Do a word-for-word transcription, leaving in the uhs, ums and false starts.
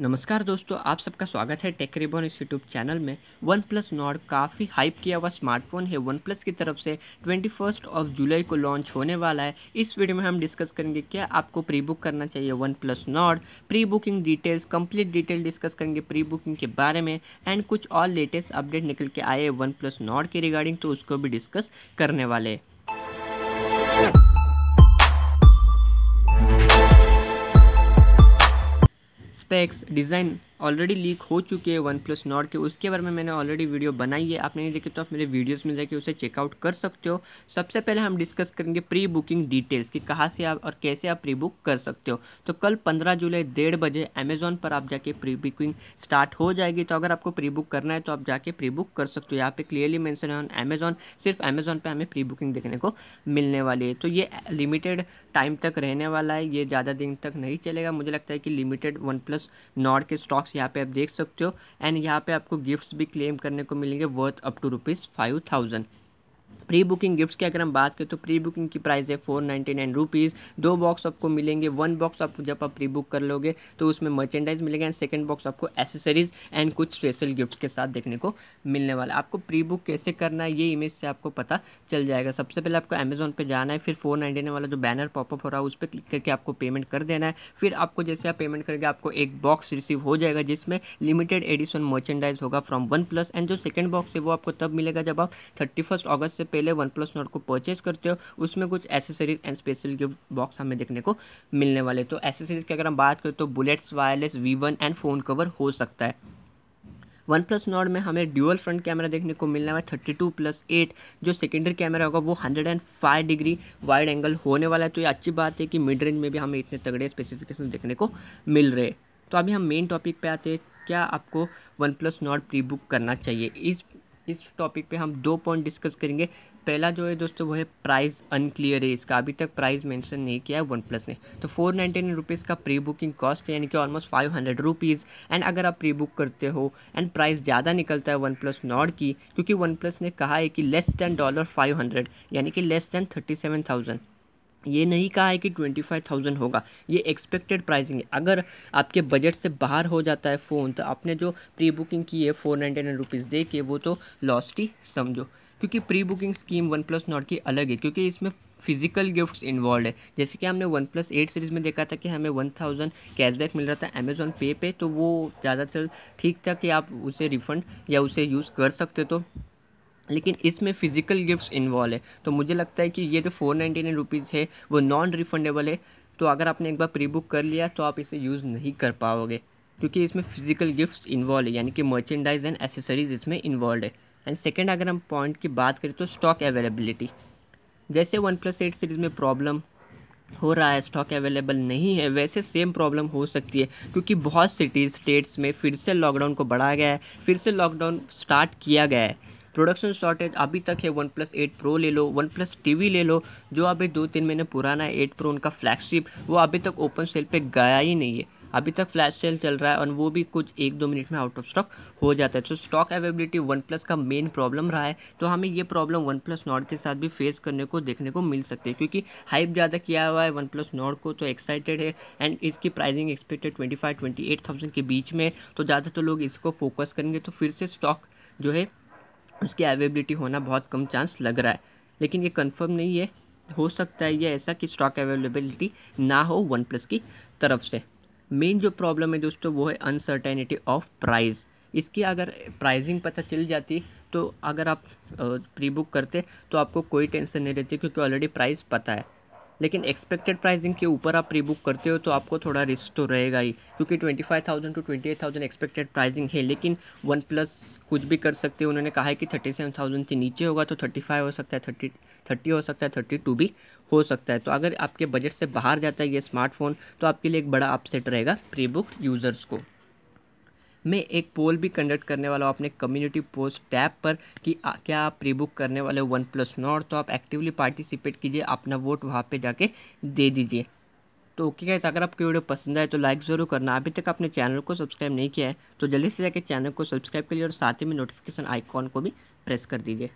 नमस्कार दोस्तों, आप सबका स्वागत है टेक रिबॉर्न इस यूट्यूब चैनल में। वन प्लस नॉर्ड काफ़ी हाइप किया हुआ स्मार्टफोन है। वन प्लस की तरफ से ट्वेंटी फर्स्ट ऑफ जुलाई को लॉन्च होने वाला है। इस वीडियो में हम डिस्कस करेंगे क्या आपको प्री बुक करना चाहिए one plus Nord, pre booking details, complete detail discuss करेंगे प्री बुकिंग के बारे में एंड कुछ और लेटेस्ट अपडेट निकल के आए वन प्लस नॉर्ड के रिगार्डिंग, तो उसको भी डिस्कस करने वाले हैं। स्पेक्स, डिज़ाइन ऑलरेडी लीक हो चुके हैं वन प्लस नॉर्ड के, उसके बारे में मैंने ऑलरेडी वीडियो बनाई है। आपने नहीं देखी तो आप मेरे वीडियोस में जाके उसे चेकआउट कर सकते हो। सबसे पहले हम डिस्कस करेंगे प्री बुकिंग डिटेल्स कि कहाँ से आप और कैसे आप प्री बुक कर सकते हो। तो कल पंद्रह जुलाई डेढ़ बजे अमेज़ॉन पर आप जाके प्री बुकिंग स्टार्ट हो जाएगी। तो अगर आपको प्री बुक करना है तो आप जाके प्री बुक कर सकते हो। यहाँ पर क्लियरली मैंसन है ऑन अमेज़ॉन, सिर्फ अमेज़ॉन पर हमें प्री बुकिंग देखने को मिलने वाली है। तो ये लिमिटेड टाइम तक रहने वाला है, ये ज़्यादा दिन तक नहीं चलेगा। मुझे लगता है कि लिमिटेड वन प्लस नॉर्ड के स्टॉक्स यहाँ पे आप देख सकते हो एंड यहाँ पे आपको गिफ्ट्स भी क्लेम करने को मिलेंगे worth up to rupees five thousand. Pre booking gifts की अगर हम बात करें तो प्री बुकिंग की प्राइस है फोर नाइन्टी नाइन रुपीज़। दो बॉक्स आपको मिलेंगे, वन बॉक्स आपको जब आप प्री बुक कर लोगे तो उसमें मर्चेंडाइज मिलेगा एंड सेकंड बॉक्स आपको एसेसरीज एंड कुछ स्पेशल गिफ्ट्स के साथ देखने को मिलने वाला। आपको प्री बुक कैसे करना है ये इमेज से आपको पता चल जाएगा। सबसे पहले आपको अमेज़ॉन पर जाना है, फिर फोर नाइन्टी नाइन वाला जो बैनर पॉपअप हो रहा है उस पर क्लिक करके आपको पेमेंट कर देना है। फिर आपको जैसे आप पेमेंट करके आपको एक बॉक्स रिसीव हो जाएगा जिसमें लिमिटेड एडिशन मर्चेंडाइज होगा फ्रॉम वन प्लस एंड जो सेकेंड बॉक्स है वो आपको तब मिलेगा जब आप थर्टी फर्स्ट अगस्त से पहले वन प्लस नॉर्ड को परचेज करते हो। उसमें कुछ accessories and special gift box हमें देखने को मिलने वाले। तो एसेसरीज की अगर हम बात करें तो bullets, wireless v one and phone cover हो सकता है। वन प्लस नॉर्ड में हमें ड्यूअल फ्रंट कैमरा देखने को मिलने वाला है थर्टी टू प्लस एट। जो सेकेंडरी कैमरा होगा वो hundred and five degree wide angle होने वाला है। तो ये अच्छी बात है कि मिड रेंज में भी हमें इतने तगड़े स्पेसिफिकेशन देखने को मिल रहे हैं। तो अभी हम मेन टॉपिक पर आते हैं, क्या आपको one plus Nord pre book करना चाहिए। इस इस टॉपिक पे हम दो पॉइंट डिस्कस करेंगे। पहला जो है दोस्तों वो है प्राइस अनक्लियर है, इसका अभी तक प्राइस मेंशन नहीं किया है वन प्लस ने। तो फोर नाइन्टी नाइन रुपीज़ का प्री बुकिंग कॉस्ट है यानी कि almost five hundred rupees. And अगर आप प्री बुक करते हो एंड प्राइस ज़्यादा निकलता है वन प्लस नॉर्ड की, क्योंकि वन प्लस ने कहा है कि less than dollar five hundred, यानी कि less than thirty seven thousand. ये नहीं कहा है कि ट्वेंटी फाइव थाउजेंड होगा, ये एक्सपेक्टेड प्राइसिंग है। अगर आपके बजट से बाहर हो जाता है फ़ोन तो आपने जो प्री बुकिंग की है फोर नाइन्टी नाइन रुपीज़ दे के वो तो लॉस्ट ही समझो, क्योंकि pre booking scheme one plus Nord की अलग है, क्योंकि इसमें फिजिकल गिफ्ट्स इन्वॉल्व है। जैसे कि हमने वन प्लस एट सीरीज़ में देखा था कि हमें वन थाउजेंड कैशबैक मिल रहा था अमेज़ॉन पे पे, तो वो ज़्यादातर ठीक था कि आप उसे रिफ़ंड या उसे यूज़ कर सकते तो, लेकिन इसमें फ़िज़िकल गिफ्ट्स इन्वॉल्व है। तो मुझे लगता है कि ये जो फोर नाइन्टी नाइन रुपीज़ है वो नॉन रिफंडेबल है। तो अगर आपने एक बार प्री बुक कर लिया तो आप इसे यूज़ नहीं कर पाओगे, क्योंकि इसमें फ़िज़िकल गिफ्ट्स इन्वॉल्व है, यानी कि मर्चेंडाइज एंड एसेसरीज इसमें इन्वॉल्व है। एंड सेकेंड अगर हम पॉइंट की बात करें तो स्टॉक अवेलेबिलिटी, जैसे वन प्लस एट सीरीज़ में प्रॉब्लम हो रहा है स्टॉक अवेलेबल नहीं है, वैसे सेम प्रॉब्लम हो सकती है, क्योंकि बहुत सिटीज़ स्टेट्स में फिर से लॉकडाउन को बढ़ाया गया है, फिर से लॉकडाउन स्टार्ट किया गया है। प्रोडक्शन शॉर्टेज अभी तक है। वन प्लस एट प्रो ले लो, वन प्लस टी वी ले लो, जो अभी दो तीन महीने पुराना है एट प्रो उनका फ्लैगशिप, वो अभी तक ओपन सेल पे गया ही नहीं है। अभी तक फ्लैश सेल चल रहा है और वो भी कुछ एक दो मिनट में आउट ऑफ स्टॉक हो जाता है। तो स्टॉक अवेलेबिलिटी वन प्लस का मेन प्रॉब्लम रहा है। तो हमें ये प्रॉब्लम वन प्लस नॉर्ड के साथ भी फेस करने को देखने को मिल सकती है, क्योंकि हाइप ज़्यादा किया हुआ है वन प्लस नॉर्ड को, तो एक्साइटेड है एंड इसकी pricing expected twenty five twenty eight thousand के बीच में। तो ज़्यादातर लोग इसको फोकस करेंगे, तो फिर से स्टॉक जो है उसकी अवेलेबिलिटी होना बहुत कम चांस लग रहा है, लेकिन ये कंफर्म नहीं है। हो सकता है ये ऐसा कि स्टॉक अवेलेबिलिटी ना हो वन प्लस की तरफ से। मेन जो प्रॉब्लम है दोस्तों वो है अनसर्टेनिटी ऑफ प्राइस। इसकी अगर प्राइसिंग पता चल जाती तो अगर आप प्री बुक करते तो आपको कोई टेंशन नहीं रहती, क्योंकि ऑलरेडी प्राइस पता है। लेकिन एक्सपेक्टेड प्राइसिंग के ऊपर आप प्री बुक करते हो तो आपको थोड़ा रिस्क तो रहेगा ही, क्योंकि twenty five thousand to twenty eight thousand expected pricing है, लेकिन वन प्लस कुछ भी कर सकते हैं। उन्होंने कहा है कि थर्टी सेवन थाउजेंड से नीचे होगा तो थर्टी फाइव हो सकता है, थर्टी थर्टी हो सकता है, थर्टी टू भी हो सकता है। तो अगर आपके बजट से बाहर जाता है ये स्मार्टफोन तो आपके लिए एक बड़ा अपसेट रहेगा प्री बुक यूज़र्स को। मैं एक पोल भी कंडक्ट करने वाला हूँ अपने कम्युनिटी पोस्ट टैब पर कि आ, क्या आप प्री बुक करने वाले हो वन प्लस नॉर्ड। तो आप एक्टिवली पार्टिसिपेट कीजिए, अपना वोट वहाँ पे जाके दे दीजिए। तो ओके गाइस, अगर आपको वीडियो पसंद आए तो लाइक ज़रूर करना। अभी तक आपने चैनल को सब्सक्राइब नहीं किया है तो जल्दी से जाके चैनल को सब्सक्राइब कर लीजिए और साथ ही में नोटिफिकेशन आइकॉन को भी प्रेस कर दीजिए।